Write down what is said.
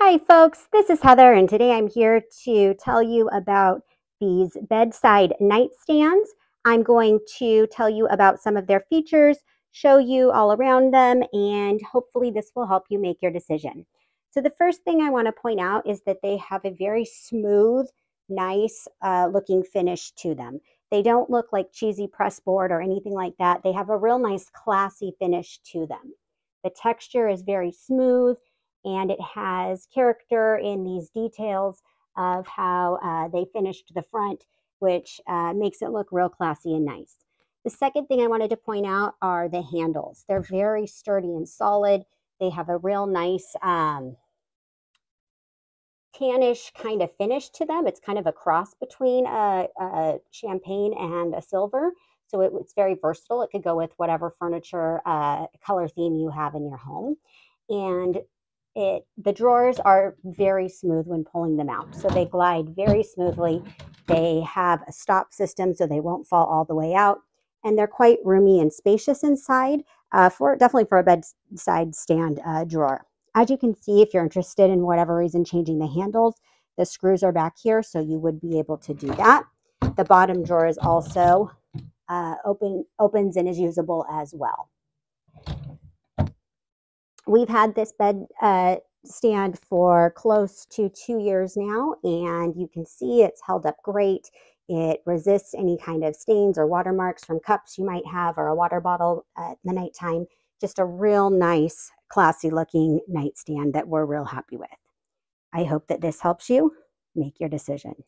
Hi folks, this is Heather and today I'm here to tell you about these bedside nightstands. I'm going to tell you about some of their features, show you all around them, and hopefully this will help you make your decision. So the first thing I want to point out is that they have a very smooth, nice looking finish to them. They don't look like cheesy pressboard or anything like that. They have a real nice classy finish to them. The texture is very smooth, and it has character in these details of how they finished the front, which makes it look real classy and nice. The second thing I wanted to point out are the handles. They're very sturdy and solid. They have a real nice tannish kind of finish to them. It's kind of a cross between a champagne and a silver. So it's very versatile. It could go with whatever furniture color theme you have in your home. And the drawers are very smooth when pulling them out. So they glide very smoothly. They have a stop system so they won't fall all the way out. And they're quite roomy and spacious inside, definitely for a bedside stand drawer. As you can see, if you're interested in whatever reason changing the handles, the screws are back here, so you would be able to do that. The bottom drawer is also opens and is usable as well. We've had this bed stand for close to 2 years now, and you can see it's held up great. It resists any kind of stains or watermarks from cups you might have or a water bottle at the nighttime. Just a real nice, classy looking nightstand that we're real happy with. I hope that this helps you make your decision.